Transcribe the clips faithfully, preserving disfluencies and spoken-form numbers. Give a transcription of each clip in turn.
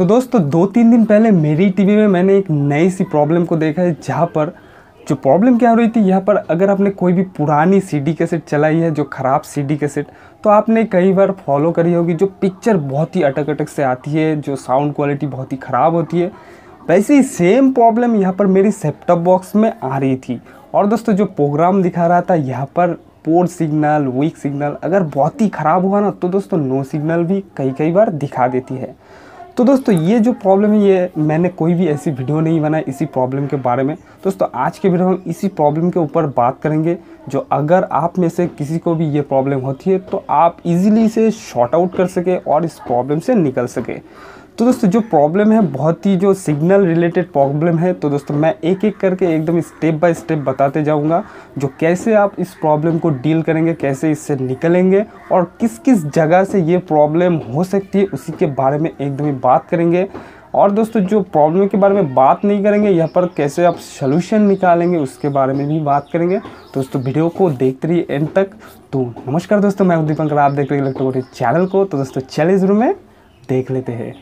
तो दोस्तों दो तीन दिन पहले मेरी टीवी में मैंने एक नई सी प्रॉब्लम को देखा है, जहाँ पर जो प्रॉब्लम क्या हो रही थी, यहाँ पर अगर आपने कोई भी पुरानी सीडी कैसेट चलाई है, जो ख़राब सीडी कैसेट, तो आपने कई बार फॉलो करी होगी, जो पिक्चर बहुत ही अटक अटक से आती है, जो साउंड क्वालिटी बहुत ही ख़राब होती है। वैसे ही सेम प्रॉब्लम यहाँ पर मेरी सेट-टॉप बॉक्स में आ रही थी। और दोस्तों जो प्रोग्राम दिखा रहा था यहाँ पर पोर सिग्नल, वीक सिग्नल अगर बहुत ही ख़राब हुआ ना, तो दोस्तों नो सिग्नल भी कई कई बार दिखा देती है। तो दोस्तों ये जो प्रॉब्लम है, ये मैंने कोई भी ऐसी वीडियो नहीं बनाई इसी प्रॉब्लम के बारे में। दोस्तों आज के वीडियो में हम इसी प्रॉब्लम के ऊपर बात करेंगे, जो अगर आप में से किसी को भी ये प्रॉब्लम होती है तो आप इजीली इसे शॉर्ट आउट कर सके और इस प्रॉब्लम से निकल सके। तो दोस्तों जो प्रॉब्लम है बहुत ही जो सिग्नल रिलेटेड प्रॉब्लम है, तो दोस्तों मैं एक एक करके एकदम स्टेप बाय स्टेप बताते जाऊंगा, जो कैसे आप इस प्रॉब्लम को डील करेंगे, कैसे इससे निकलेंगे और किस किस जगह से ये प्रॉब्लम हो सकती है उसी के बारे में एकदम ही बात करेंगे। और दोस्तों जो प्रॉब्लम के बारे में बात नहीं करेंगे, यहाँ पर कैसे आप सलूशन निकालेंगे उसके बारे में भी बात करेंगे। दोस्तों वीडियो को देखते रहिए एंड तक। तो नमस्कार दोस्तों, मैं दीपंकर, आप देख रहे हैं इलेक्ट्रोमोटिव चैनल को। तो दोस्तों चलिए शुरू में देख लेते हैं।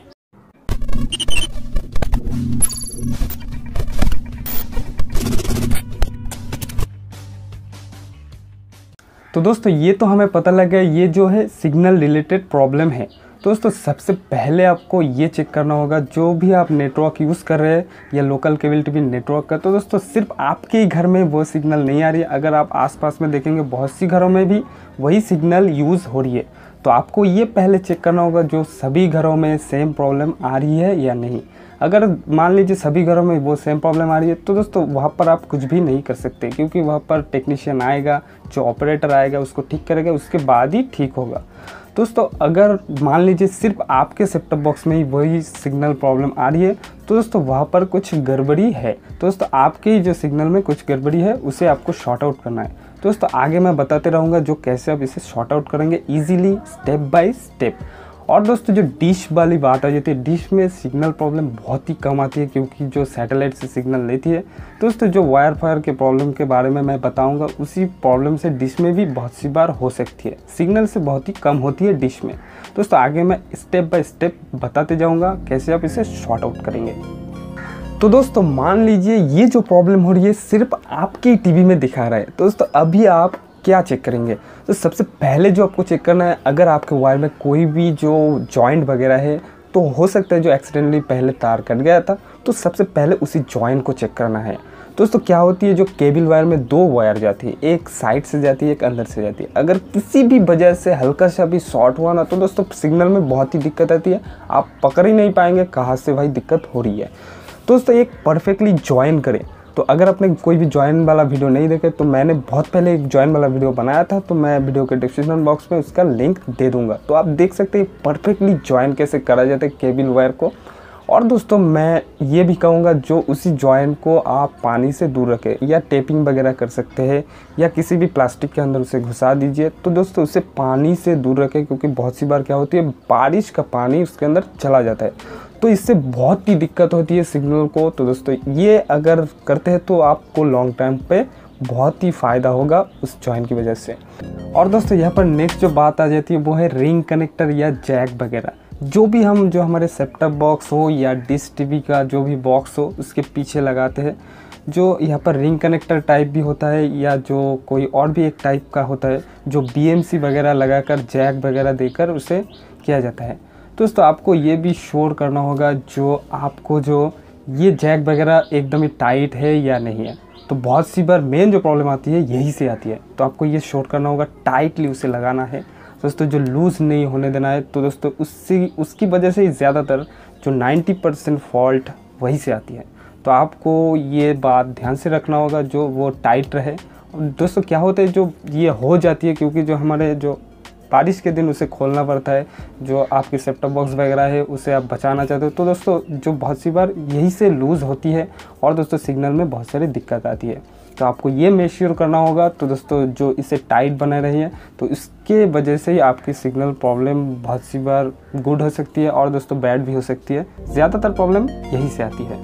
तो दोस्तों ये तो हमें पता लग गया, ये जो है सिग्नल रिलेटेड प्रॉब्लम है। दोस्तों सबसे पहले आपको ये चेक करना होगा, जो भी आप नेटवर्क यूज़ कर रहे हैं या लोकल केबल टीवी नेटवर्क का, तो दोस्तों सिर्फ आपके ही घर में वो सिग्नल नहीं आ रही है। अगर आप आसपास में देखेंगे बहुत सी घरों में भी वही सिग्नल यूज़ हो रही है। तो आपको ये पहले चेक करना होगा जो सभी घरों में सेम प्रॉब्लम आ रही है या नहीं। अगर मान लीजिए सभी घरों में वो सेम प्रॉब्लम आ रही है, तो दोस्तों वहाँ पर आप कुछ भी नहीं कर सकते, क्योंकि वहाँ पर टेक्नीशियन आएगा, जो ऑपरेटर आएगा उसको ठीक करेगा, उसके बाद ही ठीक होगा। दोस्तों अगर मान लीजिए सिर्फ आपके सेट-टॉप बॉक्स में ही वही सिग्नल प्रॉब्लम आ रही है, तो दोस्तों वहाँ पर कुछ गड़बड़ी है। दोस्तों आपके ही जो सिग्नल में कुछ गड़बड़ी है उसे आपको शॉर्ट आउट करना है। दोस्तों आगे मैं बताते रहूँगा जो कैसे आप इसे शॉर्ट आउट करेंगे ईजिली, स्टेप बाय स्टेप। और दोस्तों जो डिश वाली बात आ जाती है, डिश में सिग्नल प्रॉब्लम बहुत ही कम आती है, क्योंकि जो सैटेलाइट से सिग्नल लेती है। दोस्तों जो वायर फायर के प्रॉब्लम के बारे में मैं बताऊंगा, उसी प्रॉब्लम से डिश में भी बहुत सी बार हो सकती है, सिग्नल से बहुत ही कम होती है डिश में। दोस्तों आगे मैं स्टेप बाय स्टेप बताते जाऊँगा कैसे आप इसे शॉर्ट आउट करेंगे। तो दोस्तों मान लीजिए ये जो प्रॉब्लम हो रही है सिर्फ आपकी टी वी में दिखा रहा है, तो दोस्तों अभी आप क्या चेक करेंगे। तो सबसे पहले जो आपको चेक करना है, अगर आपके वायर में कोई भी जो जॉइंट वगैरह है, तो हो सकता है जो एक्सीडेंटली पहले तार कट गया था, तो सबसे पहले उसी जॉइंट को चेक करना है। दोस्तों क्या होती है, जो केबल वायर में दो वायर जाती है, एक साइड से जाती है, एक अंदर से जाती है। अगर किसी भी वजह से हल्का सा भी शॉर्ट हुआ ना, तो दोस्तों सिग्नल में बहुत ही दिक्कत आती है, आप पकड़ ही नहीं पाएंगे कहाँ से भाई दिक्कत हो रही है। दोस्तों एक परफेक्टली जॉइन करें। तो अगर आपने कोई भी जॉइन वाला वीडियो नहीं देखे, तो मैंने बहुत पहले एक जॉइन वाला वीडियो बनाया था, तो मैं वीडियो के डिस्क्रिप्शन बॉक्स में उसका लिंक दे दूंगा, तो आप देख सकते हैं परफेक्टली जॉइन कैसे करा जाता है केबल वायर को। और दोस्तों मैं ये भी कहूँगा, जो उसी जॉइन को आप पानी से दूर रखें, या टेपिंग वगैरह कर सकते हैं, या किसी भी प्लास्टिक के अंदर उसे घुसा दीजिए। तो दोस्तों उसे पानी से दूर रखें, क्योंकि बहुत सी बार क्या होती है, बारिश का पानी उसके अंदर चला जाता है, तो इससे बहुत ही दिक्कत होती है सिग्नल को। तो दोस्तों ये अगर करते हैं तो आपको लॉन्ग टाइम पे बहुत ही फ़ायदा होगा उस जॉइन की वजह से। और दोस्तों यहाँ पर नेक्स्ट जो बात आ जाती है वो है रिंग कनेक्टर या जैक वगैरह। जो भी हम जो हमारे सेट-टॉप बॉक्स हो या डिश टीवी का जो भी बॉक्स हो, उसके पीछे लगाते हैं, जो यहाँ पर रिंग कनेक्टर टाइप भी होता है, या जो कोई और भी एक टाइप का होता है, जो बी एम सी वगैरह लगा कर, जैक वगैरह देकर उसे किया जाता है। दोस्तों आपको ये भी श्योर करना होगा जो आपको जो ये जैक वगैरह एकदम ही टाइट है या नहीं है। तो बहुत सी बार मेन जो प्रॉब्लम आती है यही से आती है, तो आपको ये श्योर करना होगा, टाइटली उसे लगाना है। दोस्तों जो लूज़ नहीं होने देना है, तो दोस्तों उससे उसकी वजह से ज़्यादातर जो नब्बे परसेंट फॉल्ट वहीं से आती है। तो आपको ये बात ध्यान से रखना होगा जो वो टाइट रहे। दोस्तों क्या होता है, जो ये हो जाती है, क्योंकि जो हमारे जो बारिश के दिन उसे खोलना पड़ता है, जो आपकी सेट-टॉप बॉक्स वगैरह है उसे आप बचाना चाहते हो, तो दोस्तों जो बहुत सी बार यही से लूज़ होती है, और दोस्तों सिग्नल में बहुत सारी दिक्कत आती है। तो आपको ये मेक श्योर करना होगा। तो दोस्तों जो इसे टाइट बने रही है, तो इसके वजह से ही आपकी सिग्नल प्रॉब्लम बहुत सी बार गुड हो सकती है, और दोस्तों बैड भी हो सकती है, ज़्यादातर प्रॉब्लम यही से आती है।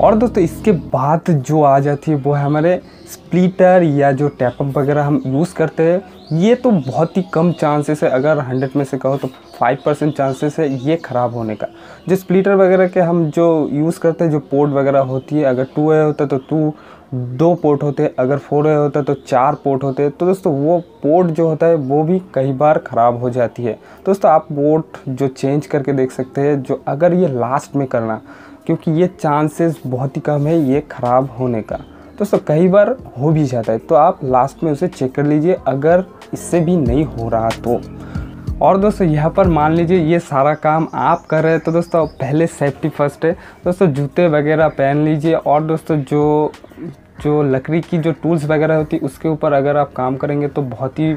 और दोस्तों इसके बाद जो आ जाती है वो है हमारे स्प्लिटर या जो टैपअप वगैरह हम यूज़ करते हैं। ये तो बहुत ही कम चांसेस है, अगर हंड्रेड में से कहो तो फाइव परसेंट चांसेस है ये ख़राब होने का। जो स्प्लिटर वगैरह के हम जो यूज़ करते हैं, जो पोर्ट वगैरह होती है, अगर टू ए होता तो टू दो पोर्ट होते, अगर फोर ए होता तो चार पोर्ट होते। तो दोस्तों वो पोर्ट जो होता है वो भी कई बार ख़राब हो जाती है। दोस्तों आप पोर्ट जो चेंज करके देख सकते हैं, जो अगर ये लास्ट में करना, क्योंकि ये चांसेस बहुत ही कम है ये ख़राब होने का। दोस्तों कई बार हो भी जाता है, तो आप लास्ट में उसे चेक कर लीजिए अगर इससे भी नहीं हो रहा तो। और दोस्तों यहाँ पर मान लीजिए ये सारा काम आप कर रहे हैं, तो दोस्तों पहले सेफ्टी फर्स्ट है। दोस्तों जूते वगैरह पहन लीजिए, और दोस्तों जो जो लकड़ी की जो टूल्स वगैरह होती है उसके ऊपर अगर आप काम करेंगे तो बहुत ही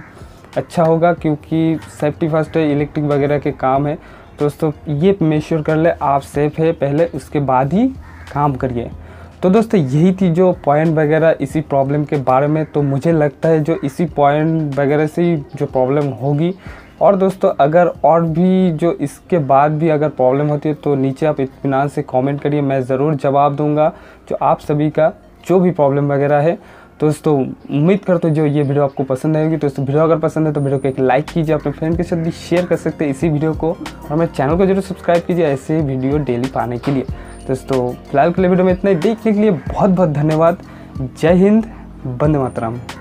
अच्छा होगा, क्योंकि सेफ्टी फर्स्ट है, इलेक्ट्रिक वगैरह के काम है। दोस्तों ये मेश्योर कर ले आप सेफ़ है पहले, उसके बाद ही काम करिए। तो दोस्तों यही थी जो पॉइंट वगैरह इसी प्रॉब्लम के बारे में। तो मुझे लगता है जो इसी पॉइंट वगैरह से ही जो प्रॉब्लम होगी। और दोस्तों अगर और भी जो इसके बाद भी अगर प्रॉब्लम होती है तो नीचे आप इत्मीनान से कमेंट करिए, मैं ज़रूर जवाब दूंगा जो आप सभी का जो भी प्रॉब्लम वगैरह है। दोस्तों उम्मीद करते हूँ जो ये वीडियो आपको पसंद आएगी। दोस्तों वीडियो अगर पसंद है तो वीडियो को एक लाइक कीजिए, अपने फ्रेंड के साथ भी शेयर कर सकते हैं इसी वीडियो को, और मेरे चैनल को जरूर सब्सक्राइब कीजिए ऐसे वीडियो डेली पाने के लिए। दोस्तों फिलहाल के लिए वीडियो में इतना ही। देखने के लिए बहुत बहुत धन्यवाद। जय हिंद, वंदे मातरम।